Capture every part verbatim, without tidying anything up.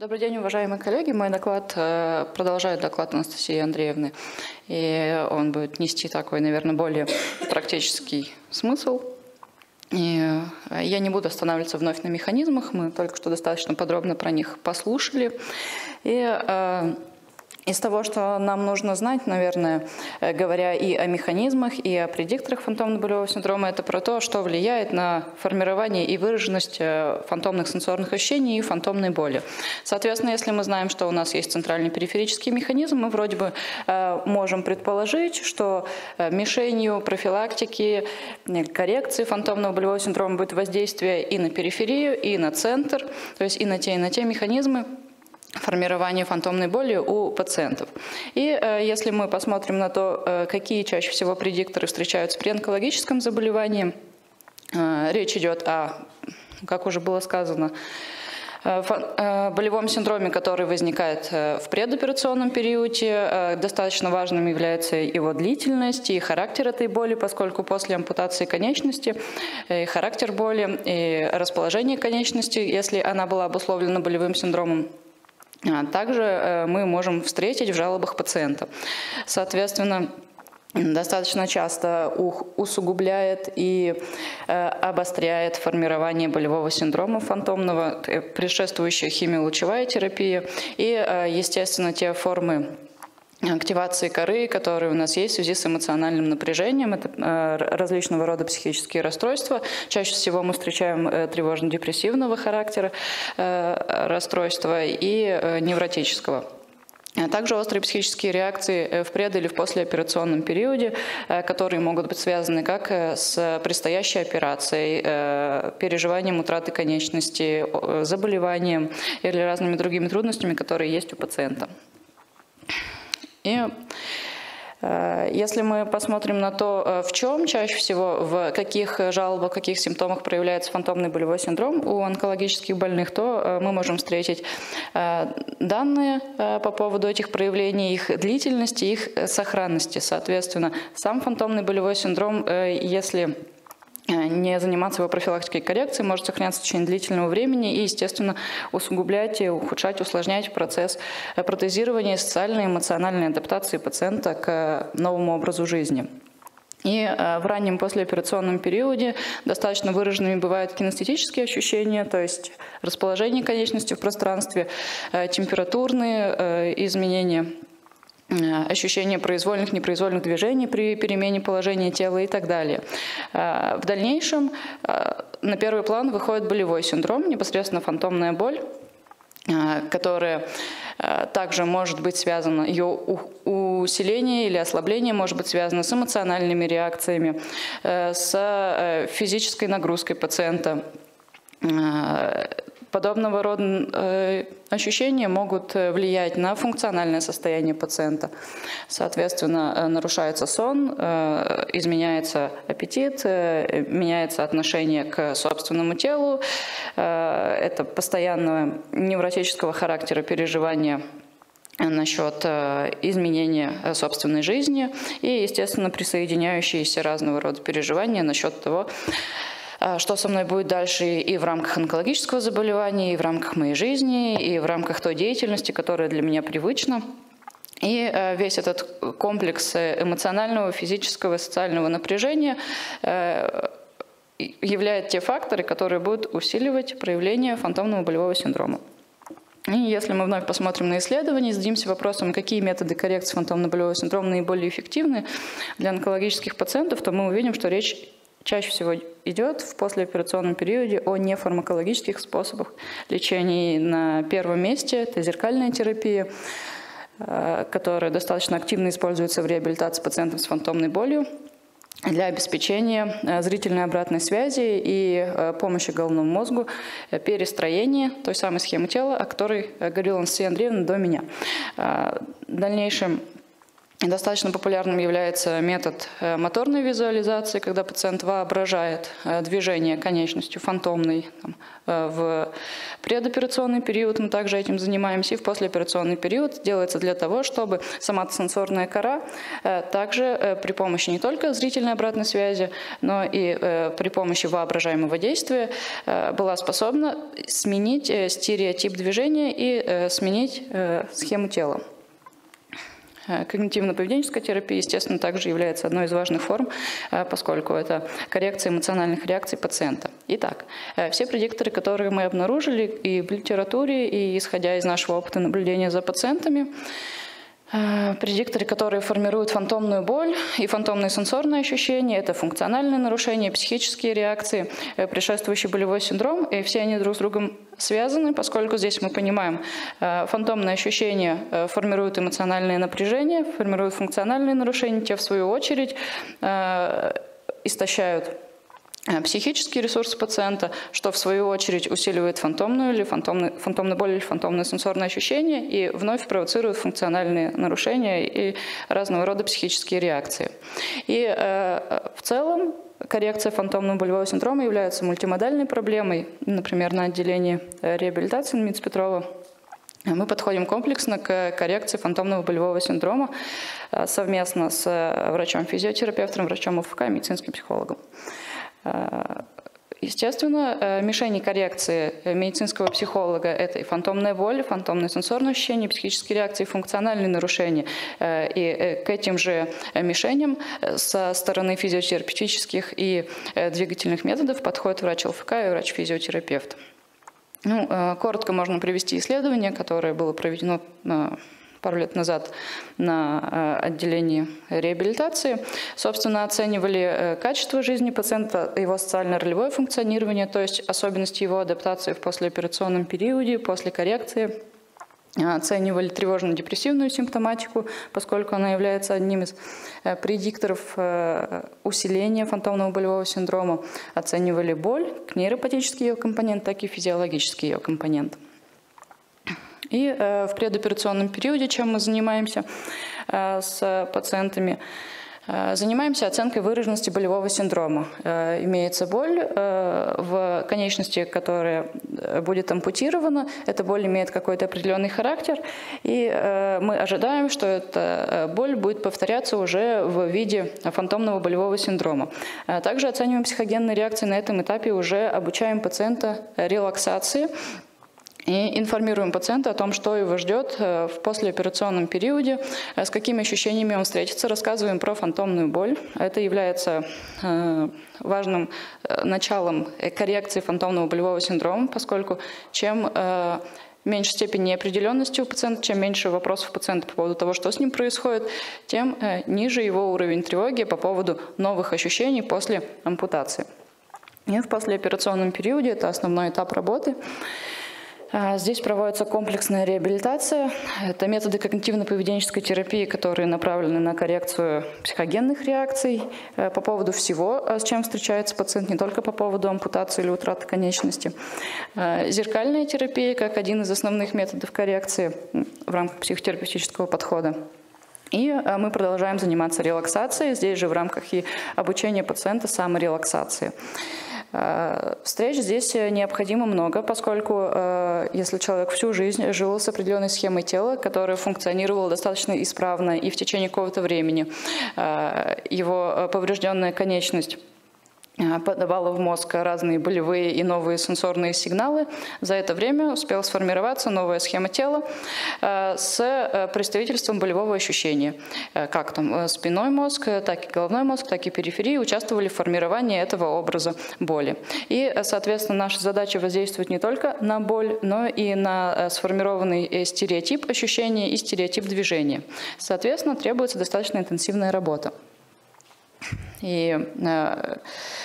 Добрый день, уважаемые коллеги. Мой доклад продолжает доклад Анастасии Андреевны. И он будет нести такой, наверное, более практический смысл. И я не буду останавливаться вновь на механизмах. Мы только что достаточно подробно про них послушали. И из того, что нам нужно знать, наверное, говоря и о механизмах, и о предикторах фантомно-болевого синдрома, это про то, что влияет на формирование и выраженность фантомных сенсорных ощущений и фантомной боли. Соответственно, если мы знаем, что у нас есть центральный периферический механизм, мы вроде бы можем предположить, что мишенью профилактики, коррекции фантомного болевого синдрома будет воздействие и на периферию, и на центр, то есть и на те, и на те механизмы формирование фантомной боли у пациентов. И э, если мы посмотрим на то, э, какие чаще всего предикторы встречаются при онкологическом заболевании, э, речь идет о, как уже было сказано, болевом синдроме, который возникает в предоперационном периоде. Достаточно важным является его длительность и характер этой боли, поскольку после ампутации конечности и характер боли, и расположение конечности, если она была обусловлена болевым синдромом, также мы можем встретить в жалобах пациента. Соответственно, достаточно часто усугубляет и обостряет формирование болевого синдрома фантомного, предшествующая химиолучевая терапия и, естественно, те формы активации коры, которые у нас есть в связи с эмоциональным напряжением. Это различного рода психические расстройства. Чаще всего мы встречаем тревожно-депрессивного характера расстройства и невротического. Также острые психические реакции в пред- или в послеоперационном периоде, которые могут быть связаны как с предстоящей операцией, переживанием утраты конечности, заболеванием или разными другими трудностями, которые есть у пациента. И если мы посмотрим на то, в чем чаще всего, в каких жалобах, в каких симптомах проявляется фантомный болевой синдром у онкологических больных, то мы можем встретить данные по поводу этих проявлений, их длительности, их сохранности. Соответственно, сам фантомный болевой синдром, если не заниматься его профилактикой и коррекцией, может сохраняться в течение длительного времени и, естественно, усугублять, ухудшать, усложнять процесс протезирования, социальной и эмоциональной адаптации пациента к новому образу жизни. И в раннем послеоперационном периоде достаточно выраженными бывают кинестетические ощущения, то есть расположение конечности в пространстве, температурные изменения, ощущение произвольных, непроизвольных движений при перемене положения тела и так далее. В дальнейшем на первый план выходит болевой синдром, непосредственно фантомная боль, которая также может быть связана, ее усиление или ослабление может быть связано с эмоциональными реакциями, с физической нагрузкой пациента. Подобного рода ощущения могут влиять на функциональное состояние пациента. Соответственно, нарушается сон, изменяется аппетит, меняется отношение к собственному телу. Это постоянного невротического характера переживания насчет изменения собственной жизни и, естественно, присоединяющиеся разного рода переживания насчет того, что со мной будет дальше и в рамках онкологического заболевания, и в рамках моей жизни, и в рамках той деятельности, которая для меня привычна. И весь этот комплекс эмоционального, физического, социального напряжения является те факторы, которые будут усиливать проявление фантомного болевого синдрома. И если мы вновь посмотрим на исследования, зададимся вопросом, какие методы коррекции фантомно-болевого синдрома наиболее эффективны для онкологических пациентов, то мы увидим, что речь чаще всего идет в послеоперационном периоде о нефармакологических способах лечения. На первом месте это зеркальная терапия, которая достаточно активно используется в реабилитации пациентов с фантомной болью для обеспечения зрительной обратной связи и помощи головному мозгу, перестроения той самой схемы тела, о которой говорила Анастасия Андреевна до меня. В дальнейшем Достаточно популярным является метод моторной визуализации, когда пациент воображает движение конечностью фантомной. В предоперационный период мы также этим занимаемся, и в послеоперационный период делается для того, чтобы соматосенсорная кора также при помощи не только зрительной обратной связи, но и при помощи воображаемого действия была способна сменить стереотип движения и сменить схему тела. Когнитивно-поведенческая терапия, естественно, также является одной из важных форм, поскольку это коррекция эмоциональных реакций пациента. Итак, все предикторы, которые мы обнаружили и в литературе, и исходя из нашего опыта наблюдения за пациентами, предикторы, которые формируют фантомную боль и фантомные сенсорные ощущения, это функциональные нарушения, психические реакции, предшествующий болевой синдром, и все они друг с другом связаны, поскольку здесь мы понимаем, фантомные ощущения формируют эмоциональные напряжения, формируют функциональные нарушения, те в свою очередь истощают психические ресурсы пациента, что в свою очередь усиливает фантомную или фантомную, фантомную боль или фантомные сенсорные ощущения и вновь провоцирует функциональные нарушения и разного рода психические реакции. И э, в целом коррекция фантомного болевого синдрома является мультимодальной проблемой. Например, на отделении реабилитации эн эм и ц Петрова мы подходим комплексно к коррекции фантомного болевого синдрома совместно с врачом-физиотерапевтом, врачом о эф ка и медицинским психологом. Естественно, мишени коррекции медицинского психолога – это и фантомная боль, фантомные сенсорные ощущения, психические реакции, функциональные нарушения. И к этим же мишеням со стороны физиотерапевтических и двигательных методов подходит врач эл эф ка и врач-физиотерапевт. Ну, коротко можно привести исследование, которое было проведено пару лет назад на отделении реабилитации. Собственно, оценивали качество жизни пациента, его социально-ролевое функционирование, то есть особенности его адаптации в послеоперационном периоде, после коррекции. Оценивали тревожно-депрессивную симптоматику, поскольку она является одним из предикторов усиления фантомного болевого синдрома. Оценивали боль, как нейропатический ее компонент, так и физиологический ее компонент. И в предоперационном периоде, чем мы занимаемся с пациентами, занимаемся оценкой выраженности болевого синдрома. Имеется боль в конечности, которая будет ампутирована. Эта боль имеет какой-то определенный характер. И мы ожидаем, что эта боль будет повторяться уже в виде фантомного болевого синдрома. Также оцениваем психогенные реакции на этом этапе, уже обучаем пациента релаксации. И информируем пациента о том, что его ждет в послеоперационном периоде, с какими ощущениями он встретится, рассказываем про фантомную боль. Это является важным началом коррекции фантомного болевого синдрома, поскольку чем меньше степени неопределенности у пациента, чем меньше вопросов у пациента по поводу того, что с ним происходит, тем ниже его уровень тревоги по поводу новых ощущений после ампутации. И в послеоперационном периоде, это основной этап работы, здесь проводится комплексная реабилитация. Это методы когнитивно-поведенческой терапии, которые направлены на коррекцию психогенных реакций по поводу всего, с чем встречается пациент, не только по поводу ампутации или утраты конечности. Зеркальная терапия как один из основных методов коррекции в рамках психотерапевтического подхода. И мы продолжаем заниматься релаксацией, здесь же в рамках и обучения пациента саморелаксации. Встреч здесь необходимо много, поскольку если человек всю жизнь жил с определенной схемой тела, которая функционировала достаточно исправно и в течение какого-то времени, его поврежденная конечность подавала в мозг разные болевые и новые сенсорные сигналы, за это время успела сформироваться новая схема тела с представительством болевого ощущения. Как там спинной мозг, так и головной мозг, так и периферии участвовали в формировании этого образа боли. И, соответственно, наша задача воздействовать не только на боль, но и на сформированный стереотип ощущения и стереотип движения. Соответственно, требуется достаточно интенсивная работа. И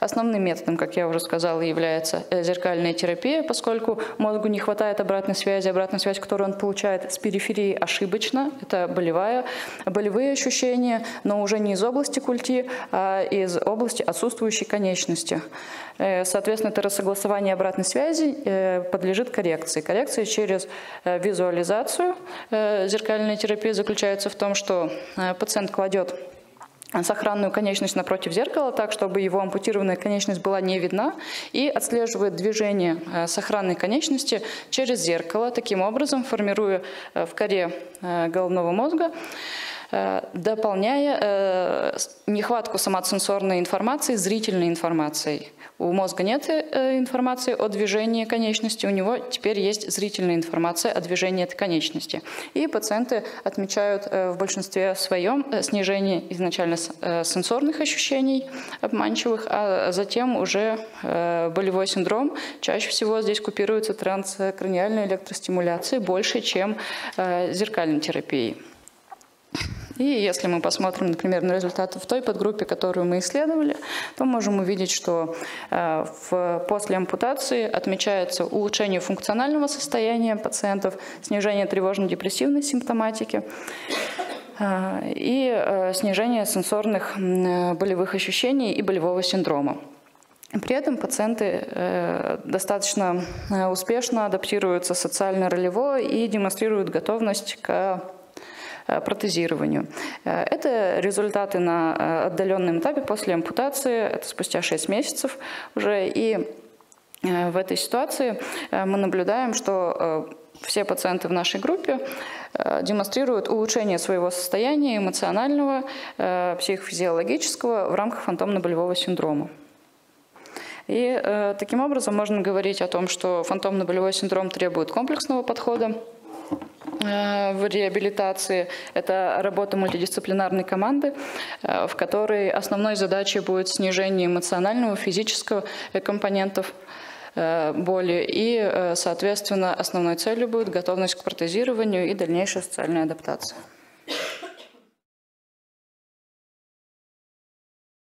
основным методом, как я уже сказала, является зеркальная терапия, поскольку мозгу не хватает обратной связи. Обратная связь, которую он получает с периферии, ошибочно. Это болевая, болевые ощущения, но уже не из области культи, а из области отсутствующей конечности. Соответственно, это рассогласование обратной связи подлежит коррекции. Коррекция через визуализацию. Зеркальная терапия заключается в том, что пациент кладет сохранную конечность напротив зеркала, так, чтобы его ампутированная конечность была не видна, и отслеживает движение сохранной конечности через зеркало, таким образом формируя в коре головного мозга, дополняя нехватку самосенсорной информации зрительной информацией. У мозга нет информации о движении конечности, у него теперь есть зрительная информация о движении этой конечности. И пациенты отмечают в большинстве своем снижение изначально сенсорных ощущений обманчивых, а затем уже болевой синдром. Чаще всего здесь купируется транскраниальной электростимуляцией больше, чем зеркальной терапией. И если мы посмотрим, например, на результаты в той подгруппе, которую мы исследовали, то можем увидеть, что в, после ампутации отмечается улучшение функционального состояния пациентов, снижение тревожно-депрессивной симптоматики и снижение сенсорных болевых ощущений и болевого синдрома. При этом пациенты достаточно успешно адаптируются социально-ролевой и демонстрируют готовность к протезированию. Это результаты на отдаленном этапе после ампутации, это спустя шесть месяцев уже, и в этой ситуации мы наблюдаем, что все пациенты в нашей группе демонстрируют улучшение своего состояния эмоционального, психофизиологического в рамках фантомно-болевого синдрома. И э, таким образом можно говорить о том, что фантомно-болевой синдром требует комплексного подхода в реабилитации. Это работа мультидисциплинарной команды, в которой основной задачей будет снижение эмоционального, физического компонентов боли. И, соответственно, основной целью будет готовность к протезированию и дальнейшая социальная адаптация.